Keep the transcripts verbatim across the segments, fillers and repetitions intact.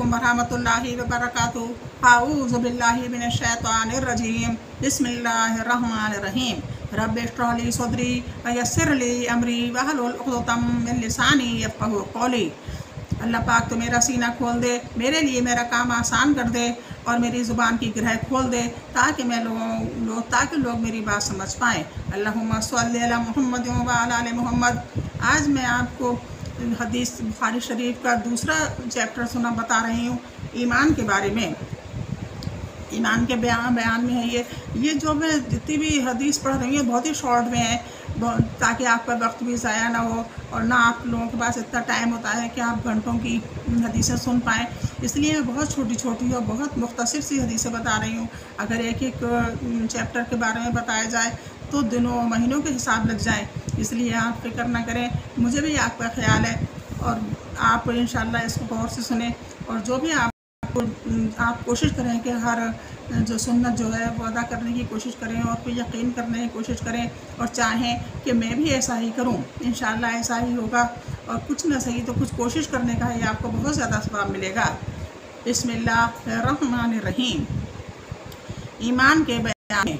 रहमतुल्लाहि व बरकातुहू। आऊज़ु बिल्लाहि मिनश्शैतानिर्रजीम। बिस्मिल्लाह रहमान रहीम। रब्बि इश्रह ली सदरी व यस्सिर ली अमरी वहलुल उक़्दतम मिन लिसानी यफ़क़हू क़ौली। अल्लाह पाक तो मेरा सीना खोल दे, मेरे लिए मेरा काम आसान कर दे और मेरी ज़ुबान की ग्रह खोल दे ताकि मैं लोगों लोग ताकि लोग मेरी बात समझ पाएँ। अल्लाहुम्मा सल्लि अला मुहम्मद व अला आलि मुहम्मद। आज मैं आपको हदीस बुखारी शरीफ का दूसरा चैप्टर सुना बता रही हूँ, ईमान के बारे में। ईमान के बयान बयान में है ये ये जो मैं जितनी भी हदीस पढ़ रही हूँ बहुत ही शॉर्ट में है, ताकि आपका वक्त भी ज़ाया ना हो और ना आप लोगों के पास इतना टाइम होता है कि आप घंटों की हदीसें सुन पाएँ। इसलिए मैं बहुत छोटी छोटी और बहुत मुख्तसर सी हदीसें बता रही हूँ। अगर एक एक चैप्टर के बारे में बताया जाए तो दिनों महीनों के हिसाब लग जाए, इसलिए आप फिक्र ना करें। मुझे भी आपका ख्याल है और आप इंशाल्लाह इसको गौर से सुने और जो भी आप आप कोशिश करें कि हर जो सुन्नत जो है वो अदा करने की कोशिश करें और फिर यकीन करने की कोशिश करें और चाहें कि मैं भी ऐसा ही करूं। इंशाल्लाह ऐसा ही होगा और कुछ ना सही तो कुछ कोशिश करने का ही आपको बहुत ज़्यादा सवाब मिलेगा। बिस्मिल्लाह रहमान रहीम। ईमान के बयान में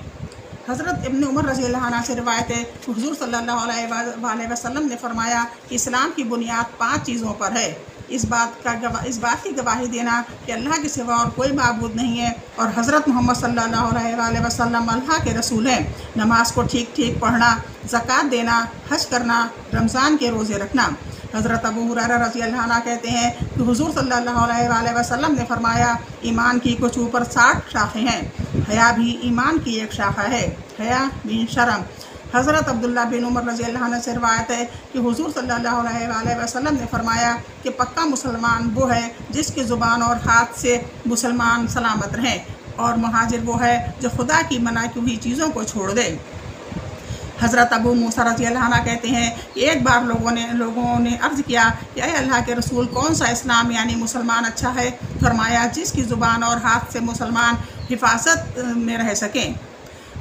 हज़रत इब्न उमर रज़ियल्लाहु अन्हु से रिवायत है, हुज़ूर सल्लल्लाहु अलैहि वसल्लम ने फरमाया, इस्लाम की बुनियाद पाँच चीज़ों पर है। इस बात का गवा इस बात की गवाही देना कि अल्लाह के सिवा और कोई माबूद नहीं है और हज़रत मोहम्मद सल्लल्लाहु अलैहि वसल्लम अल्लाह के रसूल हैं। नमाज को ठीक ठीक पढ़ना, ज़कात देना, हज करना, रमज़ान के रोज़े रखना। हज़रत अबू हुरैरा रज़ियल्लाहु अन्हु कहते हैं कि हुज़ूर सल्लल्लाहु अलैहि वसल्लम ने फरमाया, ईमान की कुछ ऊपर साठ शाखें हैं, हया भी ईमान की एक शाखा है, हया बिन शर्म। हज़रत अब्दुल्ला बिन उमर रज़ियल्लाहु अन्हु से रिवायत है कि हुज़ूर सल्लल्लाहु अलैहि वसल्लम ने फरमाया कि पक्का मुसलमान वो है जिसके ज़ुबान और हाथ से मुसलमान सलामत रहें और महाजिर वो है जो खुदा की मना की हुई चीज़ों को छोड़ दे। हज़रत अबू मूसा रज़ियल्लाहु अन्हु कहते हैं कि एक बार लोगों ने लोगों ने अर्ज़ किया कि अय अल्लाह के रसूल, कौन सा इस्लाम यानी मुसलमान अच्छा है? फरमाया, जिसकी ज़ुबान और हाथ से मुसलमान हिफाजत में रह सकें।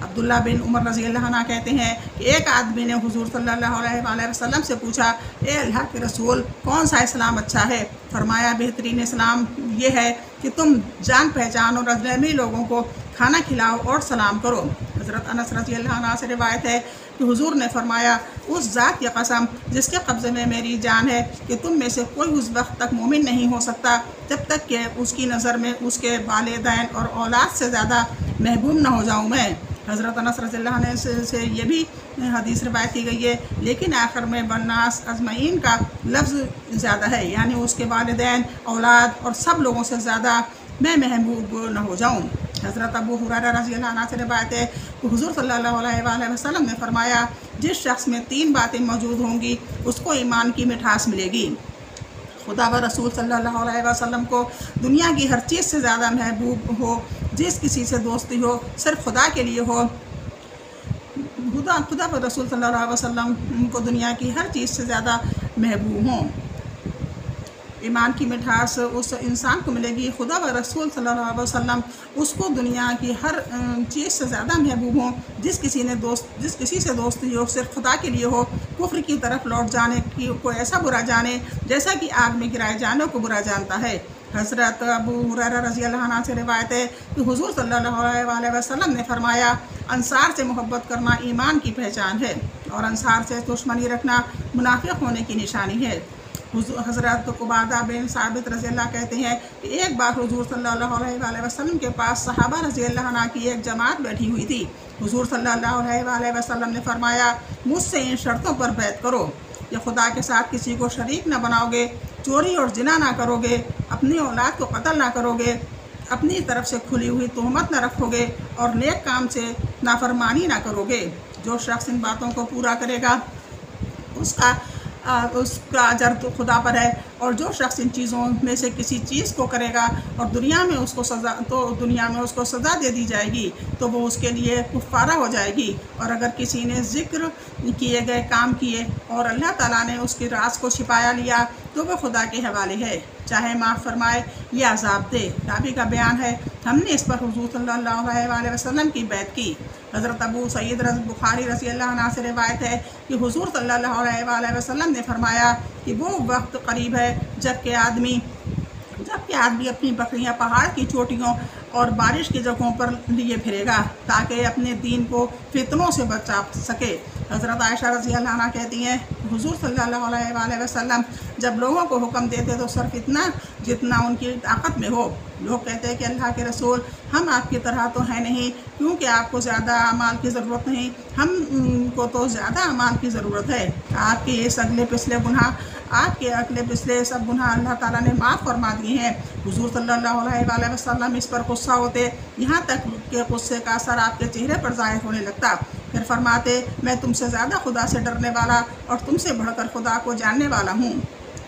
अब्दुल्ला बिन उमर रज़ियल्लाहु अन्हु कहते हैं कि एक आदमी ने हुज़ूर सल्लल्लाहु अलैहि वसल्लम से पूछा, ए अल्लाह के रसूल, कौन सा इस्लाम अच्छा है? फरमाया, बेहतरीन इस्लाम ये है कि तुम जान पहचान और अजनबी लोगों को खाना खिलाओ और सलाम करो। हज़रत अनस रज़ियल्लाहु अन्हु से रिवायत है कि हुज़ूर ने फरमाया, उस ज़ात की कसम जिसके कब्ज़े में मेरी जान है कि तुम में से कोई उस वक्त तक मोमिन नहीं हो सकता जब तक कि उसकी नज़र में उसके वालिदैन और औलाद से ज़्यादा महबूब ना हो जाऊँ मैं। हज़रत अनस रज़ियल्लाहु अन्हु से, से ये भी हदीस रिवायत की गई है, लेकिन आखिर में वन्नास अजमईन का लफ्ज़ ज़्यादा है, यानी उसके वालिदैन, औलाद और सब लोगों से ज़्यादा मैं महबूब न हो जाऊँ। हज़रत अबू हुरैरा रज़ियल्लाहु अन्हु से रिवायत है कि हुज़ूर सल्लल्लाहु अलैहि वसल्लम ने फरमाया, जिस शख्स में तीन बातें मौजूद होंगी उसको ईमान की मिठास मिलेगी। खुदा व रसूल सल्लल्लाहु अलैहि वसल्लम को दुनिया की हर चीज़ से ज़्यादा महबूब हो, जिस किसी से दोस्ती हो सिर्फ खुदा के लिए हो। खुदा खुदा व रसूल सल्लल्लाहु अलैहि वसल्लम को दुनिया की हर चीज़ से ज़्यादा महबूब हों। ईमान की मिठास उस इंसान को मिलेगी, खुदा व रसूल सल्लल्लाहु अलैहि वसल्लम उसको दुनिया की हर चीज़ से ज़्यादा महबूब हों, जिस किसी ने दोस्त जिस किसी से दोस्ती हो सिर्फ खुदा के लिए हो। कुफ्र की तरफ लौट जाने की को ऐसा बुरा जाने जैसा कि आग में गिराए जाने को बुरा जानता है। हज़रत अबू हुरैरा रज़ियल्लाहु अन्हु से रिवायत है कि हुज़ूर सल्लल्लाहु अलैहि वसल्लम ने फरमाया, अनसार से मोहब्बत करना ईमान की पहचान है और अनसार से दुश्मनी रखना मुनाफिक होने की निशानी है। हज़रत कुबादा बिन साबित रज़ियल्लाहु कहते हैं कि एक बार हुज़ूर सल्लल्लाहु अलैहि वसल्लम के पास सहाबा रज़ियल्लाहु अन्हु की एक जमात बैठी हुई थी। हुज़ूर सल्लल्लाहु अलैहि वसल्लम ने फरमाया, मुझसे इन शर्तों पर बैत करो कि खुदा के साथ किसी को शरीक न बनाओगे, चोरी और जिना ना करोगे, अपनी औलाद को कत्ल ना करोगे, अपनी तरफ से खुली हुई तोहमत न रखोगे और नेक काम से नाफरमानी ना करोगे। जो शख्स इन बातों को पूरा करेगा उसका आ, उसका अजर तो खुदा पर है, और जो शख्स इन चीज़ों में से किसी चीज़ को करेगा और दुनिया में उसको सज़ा तो दुनिया में उसको सज़ा दे दी जाएगी तो वो उसके लिए कुफ्फारा हो जाएगी। और अगर किसी ने ज़िक्र किए गए काम किए और अल्लाह ताला ने उसके राज को छिपाया लिया तो वह खुदा के हवाले है, चाहे माफ़ फरमाए या अज़ाब दे। रावी का बयान है, हमने इस पर हुज़ूर सल्लल्लाहु अलैहि वसल्लम की बैत की। हज़रत अबू सईद रज़ बुखारी रज़ियल्लाहु अन्हु से रिवायत है कि हुज़ूर सल्लल्लाहु अलैहि वसल्लम ने फरमाया कि वो वक्त करीब है जबकि आदमी जबकि कि आदमी अपनी बकरियां पहाड़ की चोटियों और बारिश की जगहों पर लिए फिरेगा ताकि अपने दीन को फितनों से बचा सके। हज़रत आयशा रज़ी अल्लाह अन्हा कहती हैं, हुज़ूर सल्लल्लाहु अलैहि वसल्लम जब लोगों को हुक्म देते तो सिर्फ इतना जितना उनकी ताकत में हो। लोग कहते हैं कि अल्लाह के रसूल, हम आपकी तरह तो हैं नहीं, क्योंकि आपको ज़्यादा अमाल की ज़रूरत नहीं, हम को तो ज़्यादा अमाल की ज़रूरत है। आपके इस अगले पिछले गुनाह, आपके अगले पिछले सब गुनाह अल्लाह ताला ने माफ़ फरमा दिए हैं। हुज़ूर सल्लल्लाहु अलैहि वसल्लम इस पर गुस्सा होते, यहाँ तक के गुस्से का असर आपके चेहरे पर ज़ाहिर होने लगता। फिर फरमाते, मैं तुमसे ज़्यादा खुदा से डरने वाला और तुमसे बढ़कर खुदा को जानने वाला हूँ।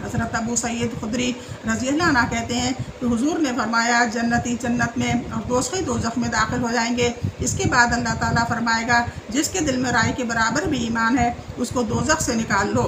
हज़रत अबू सैयद खुदरी रज़ी अल्लाह अन्हु कहते हैं कि हुज़ूर ने फरमाया, जन्नती जन्नत में और दोज़खी दोज़ख में दाखिल हो जाएंगे। इसके बाद अल्लाह ताला फरमाएगा, जिसके दिल में राय के बराबर भी ईमान है उसको दोज़ख से निकाल लो।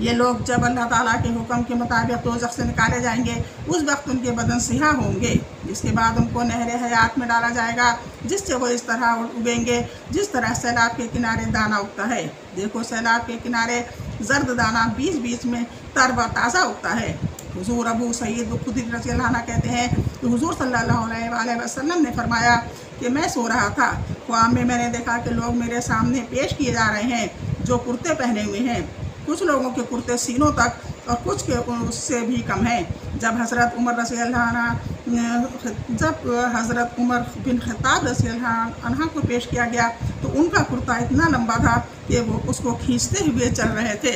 ये लोग जब अल्लाह ताला के हुक्म के मुताबिक दोज़ख से निकाले जाएंगे, उस वक्त उनके बदन सियाह होंगे। इसके बाद उनको नहर हयात में डाला जाएगा, जिससे वो इस तरह उगेंगे जिस तरह सैलाब के किनारे दाना उगता है। देखो, सैलाब के किनारे जर्द दाना बीच बीच में तरवा ताज़ा उगता है। हुज़ूर अबू सईद खुदरी रज़ियल्लाहु अन्हु कहते हैं कि हुज़ूर सल्लल्लाहु अलैहि वसल्लम ने फरमाया कि मैं सो रहा था, ख्वाब में मैंने देखा कि लोग मेरे सामने पेश किए जा रहे हैं जो कुर्ते पहने हुए हैं। कुछ लोगों के कुर्ते सीनों तक और कुछ के उससे भी कम हैं। जब हज़रत उमर रज़ियल्लाहु अन्हु जब हज़रत उमर बिन ख़त्ताब रज़ियल्लाहु अन्हु को पेश किया गया तो उनका कुर्ता इतना लंबा था कि वो उसको खींचते हुए चल रहे थे।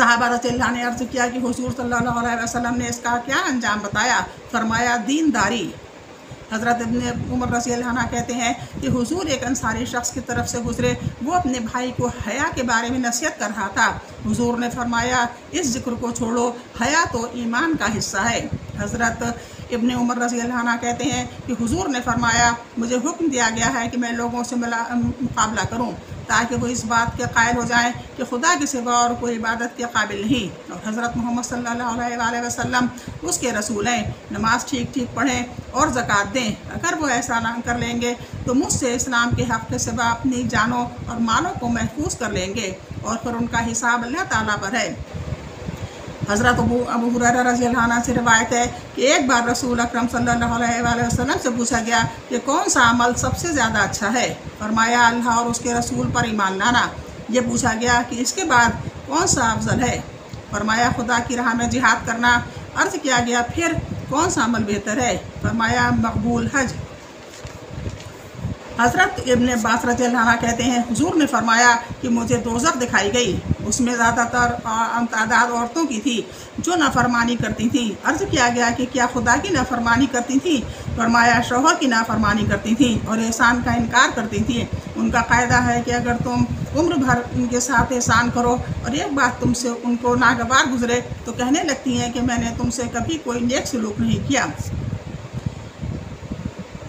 सहाबा रज़ियल्लाहु अन्हु ने अर्ज़ किया कि हुज़ूर सल्लल्लाहु अलैहि वसल्लम ने इसका क्या अंजाम बताया? फरमाया, दीनदारी। हज़रत इब्न उमर रज़ियल्लाहु अन्हु कहते हैं कि हुज़ूर एक अंसारी शख्स की तरफ से गुज़रे, वो अपने भाई को हया के बारे में नसीहत कर रहा था। हुज़ूर ने फरमाया, इस जिक्र को छोड़ो, हया तो ईमान का हिस्सा है। हज़रत इब्न उमर रज़ियल्लाहु अन्हु कहते हैं कि हुज़ूर ने फरमाया, मुझे हुक्म दिया गया है कि मैं लोगों से मिला मुकाबला करूँ ताकि वो इस बात के कायल हो जाएं कि खुदा के सिवा और कोई इबादत के काबिल नहीं और हज़रत मोहम्मद सल्लल्लाहु अलैहि वसल्लम उसके रसूल हैं। नमाज ठीक ठीक पढ़ें और ज़कात दें। अगर वो ऐसा ना कर लेंगे तो मुझसे इस्लाम के हक़ के सिवा अपनी जानों और मालों को महफूज कर लेंगे और फिर उनका हिसाब अल्लाह ताला पर है। हज़रत अबू अबू हुरैरा रज़ियल्लाहु अन्हु से रिवायत है कि एक बार रसूल अकरम सल्लल्लाहु अलैहि वसल्लम से पूछा गया कि कौन सा अमल सबसे ज़्यादा अच्छा है? फरमाया, अल्लाह और उसके रसूल पर ईमान लाना। ये पूछा गया कि इसके बाद कौन सा अफजल है? फरमाया, खुदा की राह में जिहाद करना। अर्ज़ किया गया, फिर कौन सा अमल बेहतर है? फरमाया, मकबूल हज। हज़रत इब्न बासरा कहते हैं, हुज़ूर ने फरमाया कि मुझे दोज़ख दिखाई गई, उसमें ज़्यादातर तादाद औरतों की थी जो नाफरमानी करती थी। अर्ज़ किया गया कि क्या खुदा की नाफरमानी करती थी? फरमाया, शौहर की नाफरमानी करती थी और एहसान का इनकार करती थी। उनका कायदा है कि अगर तुम उम्र भर उनके साथ एहसान करो और एक बात तुमसे उनको नागवार गुजरे तो कहने लगती हैं कि मैंने तुमसे कभी कोई नेक सलूक नहीं किया।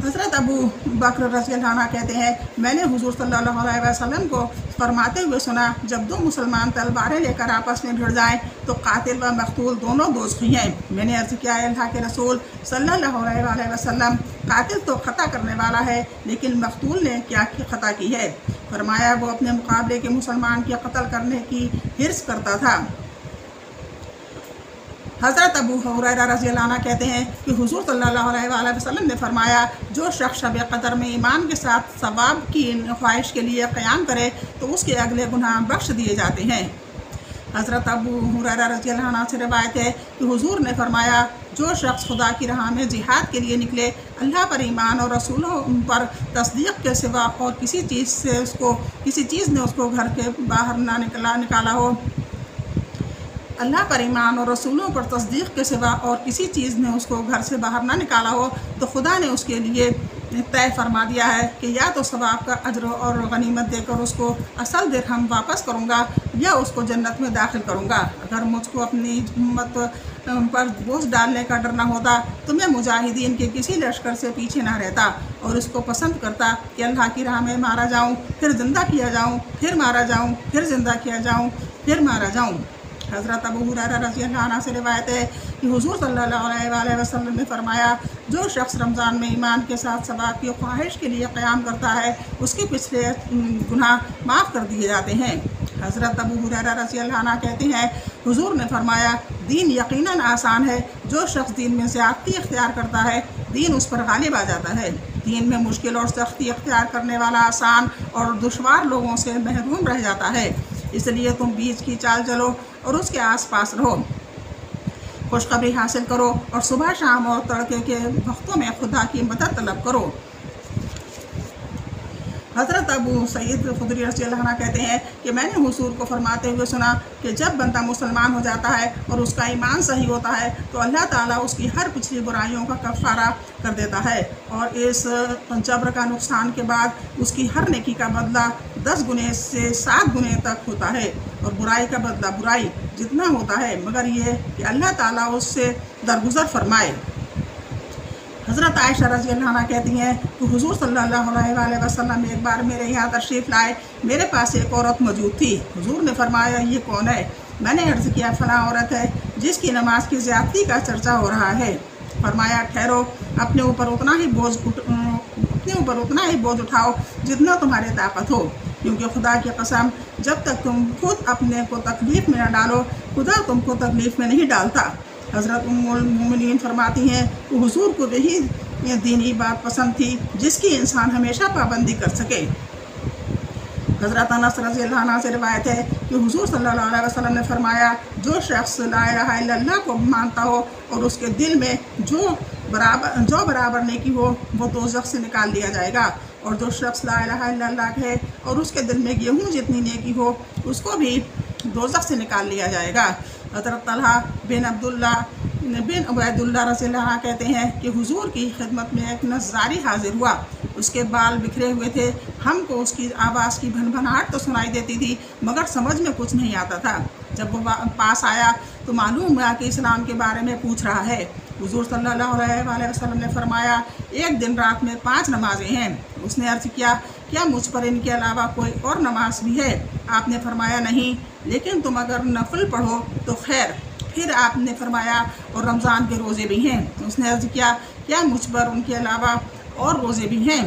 हज़रत अबू बक्र रज़ियल्लाहु अन्हु कहते हैं, मैंने हुज़ूर सल्लल्लाहु अलैहि वसल्लम को फरमाते हुए सुना, जब दो मुसलमान तलवारें लेकर आपस में भिड़ जाएं तो कातिल व मक़तूल दोनों दोज़खी हैं। मैंने अर्ज़ किया, अल्लाह के रसूल सल्लल्लाहु अलैहि वसल्लम, कातिल तो ख़ता करने वाला है, लेकिन मक़तूल ने क्या ख़ता की है? फरमाया, वो अपने मुकाबले के मुसलमान के कत्ल करने की हिर्स करता था। हज़रत अबू हुरैरा रज़ियल्लाहु अन्हु कहते हैं कि हुज़ूर सल्लल्लाहु अलैहि वसल्लम ने फरमाया, जो शख्स शब-ए-कद्र में ईमान के साथ सवाब की ख्वाहिश के लिए क़याम करे तो उसके अगले गुनाह बख्श दिए जाते हैं। हज़रत अबू हुरैरा रज़ियल्लाहु अन्हु से रिवायत है कि हुज़ूर ने फरमाया, जो शख्स खुदा की राह में जिहाद के लिए निकले, अल्लाह पर ईमान और रसूलों पर तस्दीक के सिवा और किसी चीज़ से उसको किसी चीज़ ने उसको घर के बाहर ना निकला निकाला हो अल्लाह पर ईमान और रसूलों पर तस्दीक के सिवा और किसी चीज़ ने उसको घर से बाहर ना निकाला हो तो खुदा ने उसके लिए तय फरमा दिया है कि या तो सवाब का अजर और गनीमत देकर उसको असल दिरहम वापस करूँगा या उसको जन्नत में दाखिल करूँगा। अगर मुझको अपनी उम्मत पर बोझ डालने का डर ना होता तो मैं मुजाहिदीन के किसी लश्कर से पीछे ना रहता और इसको पसंद करता कि अल्लाह की राह में मारा जाऊँ, फिर ज़िंदा किया जाऊँ, फिर मारा जाऊँ, फिर ज़िंदा किया जाऊँ, फिर मारा जाऊँ। हज़रत अबू हुरैरा रज़ियल्लाहु अन्हु से रिवायत है कि हुज़ूर सल्लल्लाहु अलैहि वसल्लम ने फरमाया, जो शख्स रमज़ान में ईमान के साथ सवाब की ख्वाहिश के लिए क़याम करता है उसके पिछले गुनाह माफ़ कर दिए जाते हैं। हज़रत अबू हुरैरा रज़ियल्लाहु अन्हु कहते हैं हुज़ूर ने फरमाया, दीन यकीनन आसान है। जो शख्स दीन में ज़्यादती इख्तियार करता है दीन उस पर गालिब आ जाता है। दीन में मुश्किल और सख्ती इख्तियार करने वाला आसान और दुश्वार लोगों से महरूम रह जाता है। इसलिए तुम बीच की चाल चलो और उसके आसपास रहो। खुशखबरी हासिल करो और सुबह शाम और तड़के के वक्तों में खुदा की मदद तलब करो। हज़रत अबू सईद खुदरी रज़ियल्लाहु अन्हु कहते हैं कि मैंने हुजूर को फरमाते हुए सुना कि जब बंदा मुसलमान हो जाता है और उसका ईमान सही होता है तो अल्लाह ताला उसकी हर पिछली बुराइयों का कफ़ारा कर देता है और इस जबर का नुकसान के बाद उसकी हर नेकी का बदला दस गुने से सात गुने तक होता है और बुराई का बदला बुराई जितना होता है, मगर यह कि अल्लाह ताला उससे दरगुजर फरमाए। हज़रत आयशा रज़ियल्लाहु अन्हा कहती हैं कि हुज़ूर सल्लल्लाहु अलैहि वसल्लम एक बार मेरे यहाँ तशरीफ़ लाए। मेरे पास एक औरत मौजूद थी। हुज़ूर ने फरमाया, ये कौन है? मैंने अर्ज़ किया, फ़लाँ औरत है जिसकी नमाज की ज़्यादती का चर्चा हो रहा है। फरमाया, ठहरो, अपने ऊपर उतना ही बोझ अपने ऊपर उतना ही बोझ उठाओ जितना तुम्हारी ताकत हो, क्योंकि खुदा की कसम जब तक तुम खुद अपने को तकलीफ़ में न डालो खुदा तुमको तकलीफ़ में नहीं डालता। हज़रत उम्मुल मोमिनीन फरमाती हैं कि हुजूर को वही दीनी बात पसंद थी जिसकी इंसान हमेशा पाबंदी कर सके। हज़रत अनस रज़ियल्लाहु अन्हु से रिवायत है कि हुजूर सल्लल्लाहु अलैहि वसल्लम ने फरमाया, जो शख्स ला इलाहा इल्लल्लाह को मानता हो और उसके दिल में जो बराबर जो बराबर नेकी हो वो दोज़ख से निकाल दिया जाएगा, और जो शख्स ला इलाहा इल्लल्लाह कहे और उसके दिल में गेहूँ जितनी नेकी हो उसको भी दोज़ख से निकाल लिया जाएगा। हज़रत तल्हा बिन अब्दुल्ला बिन अब्दुल्ला रज़ियल्लाहु अन्हु कहते हैं कि हुजूर की खिदमत में एक नज़ारी हाजिर हुआ। उसके बाल बिखरे हुए थे, हमको उसकी आवाज़ की भनभनाहट तो सुनाई देती थी मगर समझ में कुछ नहीं आता था। जब वो पास आया तो मालूम हुआ कि इस्लाम के बारे में पूछ रहा है। हुजूर सल्लल्लाहु अलैहि वसल्लम ने फरमाया, एक दिन रात में पाँच नमाजें हैं। उसने अर्ज़ किया, क्या मुझ पर इनके अलावा कोई और नमाज भी है? आपने फरमाया, नहीं, लेकिन तुम अगर नफल पढ़ो तो खैर। फिर आपने फरमाया, और रमज़ान के रोज़े भी हैं। उसने अर्ज़ किया, क्या मुझ पर उनके अलावा और रोज़े भी हैं?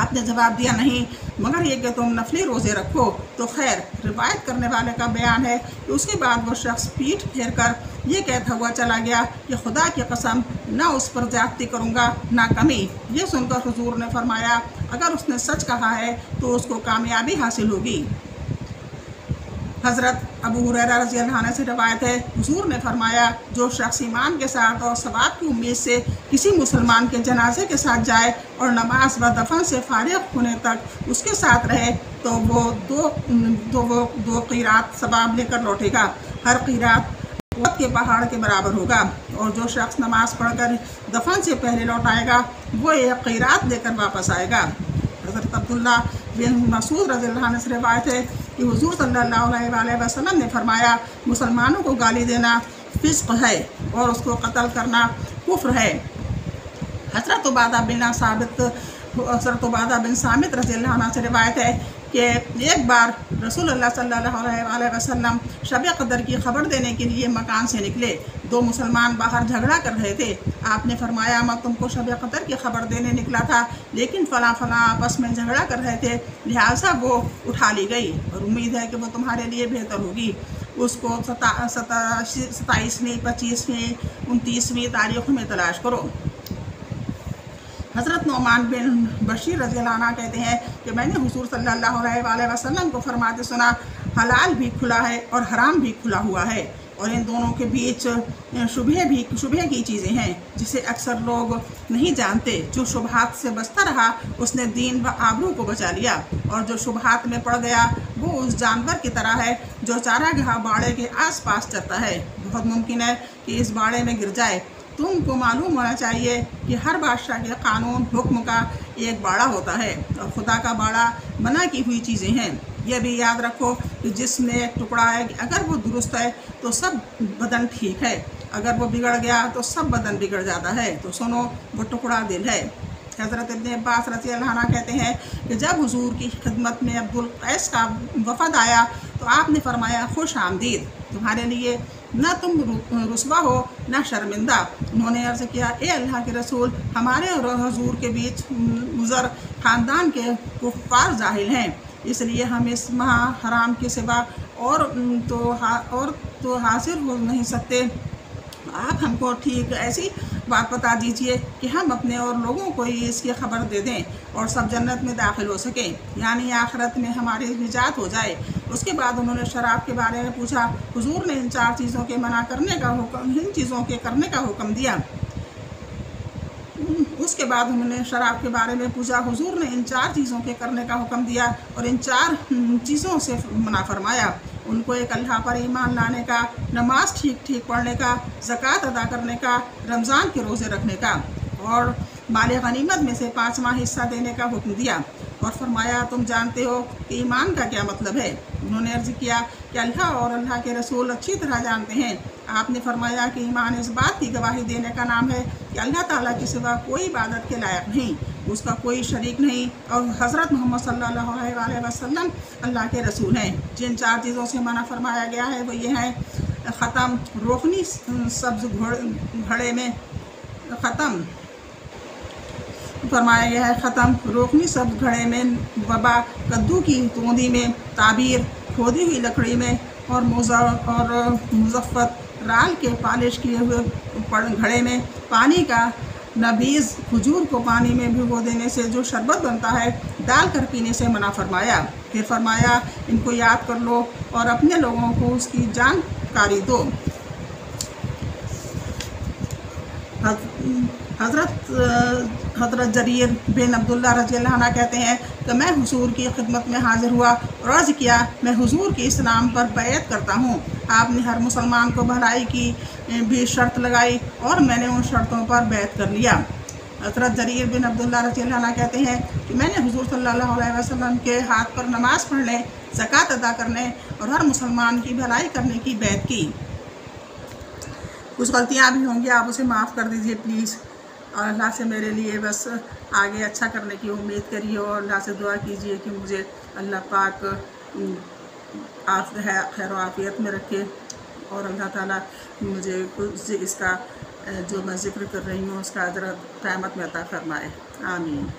आपने जवाब दिया, नहीं, मगर यह कि तुम नफली रोज़े रखो तो खैर। रिवायत करने वाले का बयान है कि उसके बाद वो शख्स पीठ फेर कर ये कहता हुआ चला गया कि खुदा की कसम ना उस पर ज़्यादती करूँगा ना कमी। ये सुनकर हुजूर ने फरमाया, अगर उसने सच कहा है तो उसको कामयाबी हासिल होगी। हज़रत अबू हुरैरा रज़ियल्लाहु अन्हु से रवायत है, हुजूर ने फरमाया, जो शख्स ईमान के साथ और सवाब की उम्मीद से किसी मुसलमान के जनाजे के साथ जाए और नमाज व दफन से फारिग होने तक उसके साथ रहे तो वो दो दो वो दो क़ीरात सवाब लेकर लौटेगा। हर क़ीरात उहद के पहाड़ के बराबर होगा। और जो शख्स नमाज पढ़कर दफन से पहले लौट आएगा वो एक क़ीरात लेकर वापस आएगा। हज़रत अब्दुल्ला बिन मसूद रज़ियल्लाहु अन्हु से रवायत है कि हुजूर सल्लल्लाहु अलैहि वसल्लम ने फरमाया, मुसलमानों को गाली देना फिस्क है और उसको कत्ल करना कुफ्र है। हज़रत उबादा बिन साबित हज़रत उबादा बिन साबित रज़ियल्लाहु अन्हु से रिवायत है कि एक बार रसूलुल्लाह सल्लल्लाहु अलैहि वसल्लम शब-ए-कद्र की खबर देने के लिए मकान से निकले। दो मुसलमान बाहर झगड़ा कर रहे थे। आपने फरमाया, मैं तुमको शब-ए-कद्र की खबर देने निकला था लेकिन फ़लाँ फ़लाँ आपस में झगड़ा कर रहे थे, लिहाजा वो उठा ली गई और उम्मीद है कि वो तुम्हारे लिए बेहतर होगी। उसको सता सता सताईसवीं पच्चीसवीं उनतीसवीं तारीख़ों में तलाश करो। हज़रत नौमान बिन बशीर रज़ियल्लाहु अन्हु कहते हैं कि मैंने हुज़ूर सल्लल्लाहु अलैहि वसल्लम को फरमाते सुना, हलाल भी खुला है और हराम भी खुला हुआ है और इन दोनों के बीच शुबह भी शुबह की चीज़ें हैं जिसे अक्सर लोग नहीं जानते। जो शुबहात से बचता रहा उसने दीन व आबरू को बचा लिया, और जो शुबहात में पड़ गया वो उस जानवर की तरह है जो चारागाह बाड़े के आस पास चलता है, बहुत मुमकिन है कि इस बाड़े में गिर जाए। तुमको मालूम होना चाहिए कि हर बादशाह के कानून हुक्म का एक बाड़ा होता है और खुदा का बाड़ा मना की हुई चीज़ें हैं। यह भी याद रखो कि जिसमें एक टुकड़ा है कि अगर वो दुरुस्त है तो सब बदन ठीक है, अगर वो बिगड़ गया तो सब बदन बिगड़ जाता है, तो सुनो वो टुकड़ा दिल है। हज़रत इब्न बासरा रज़ियल्लाहु अन्हु कहते हैं कि जब हुजूर की खिदमत में अब्दुल क़ैस का वफद आया तो आपने फरमाया, खुश आमदीद, तुम्हारे लिए ना तुम रुस्वा हो ना शर्मिंदा। उन्होंने अर्ज़ किया, ए अल्लाह के रसूल, हमारे और हुजूर के बीच मुज़र ख़ानदान के कुफ़ार जाहिल हैं, इसलिए हम इस महा हराम के सिवा और तो हा और तो हासिल हो नहीं सकते। आप हमको ठीक ऐसी बात बता दीजिए कि हम अपने और लोगों को ही इसकी खबर दे दें और सब जन्नत में दाखिल हो सकें, यानी आखिरत में हमारी निजात हो जाए। उसके बाद उन्होंने शराब के बारे में पूछा। हुजूर ने इन चार चीज़ों के मना करने का हुक्म इन चीज़ों के करने का हुक्म दिया। उसके बाद उन्होंने शराब के बारे में पूछा हुजूर ने इन चार चीज़ों के करने का हुक्म दिया और इन चार चीज़ों से मना फरमाया। उनको एक अल्लाह पर ईमान लाने का, नमाज ठीक ठीक पढ़ने का, ज़कात अदा करने का, रमज़ान के रोज़े रखने का और माल गनीमत में से पाँचवा हिस्सा देने का हुक्म दिया और फरमाया, तुम जानते हो कि ईमान का क्या मतलब है। उन्होंने अर्ज़ किया कि अल्लाह और अल्लाह के रसूल अच्छी तरह जानते हैं। आपने फरमाया कि ईमान इस बात की गवाही देने का नाम है कि अल्लाह ताला के सिवा कोई इबादत के लायक नहीं, उसका कोई शरीक नहीं और हज़रत मोहम्मद सल्लल्लाहु अलैहि वसल्लम अल्लाह के रसूल हैं। जिन चार चीज़ों से मना फरमाया गया है वो ये हैं: ख़त्म, रोकनी सब्ज़ घड़े में ख़त्म फरमाया गया है, ख़त्म रोकनी सब्ज़ घड़े में, वबा कद्दू की तोंदी में, ताबीर खोदी हुई लकड़ी में और मुजा और मुजफ्फत राल के पालिश किए हुए घड़े में, पानी का नबीज़ खजूर को पानी में भिगो देने से जो शरबत बनता है डाल कर पीने से मना फरमाया। फिर फरमाया, इनको याद कर लो और अपने लोगों को उसकी जानकारी दो। हज़रत हज़रत जरिए बिन अब्दुल्ला रज़ियल्लाहु अन्हु कहते हैं कि मैं हुजूर की खिदमत में हाज़िर हुआ और अर्ज़ किया, मैं हुजूर के इस्लाम पर बैत करता हूँ। आपने हर मुसलमान को भलाई की भी शर्त लगाई और मैंने उन शर्तों पर बैत कर लिया। हज़रत जरिए बिन अब्दुल्ला रज़ियल्लाहु अन्हु कहते हैं कि मैंने हुजूर सल्लल्लाहु अलैहि वसल्लम के हाथ पर नमाज़ पढ़ने, ज़कात अदा करने और हर मुसलमान की भलाई करने की बैत की। कुछ गलतियाँ भी होंगी, आप उसे माफ़ कर दीजिए प्लीज़, और अल्लाह से मेरे लिए बस आगे अच्छा करने की उम्मीद करिए और अल्लाह से दुआ कीजिए कि मुझे अल्लाह पाक आप है खैर आफियत में रखे और अल्लाह ताला मुझे कुछ इसका जो मैं जिक्र कर रही हूँ उसका अजर क़यामत में अता फरमाए। आमीन।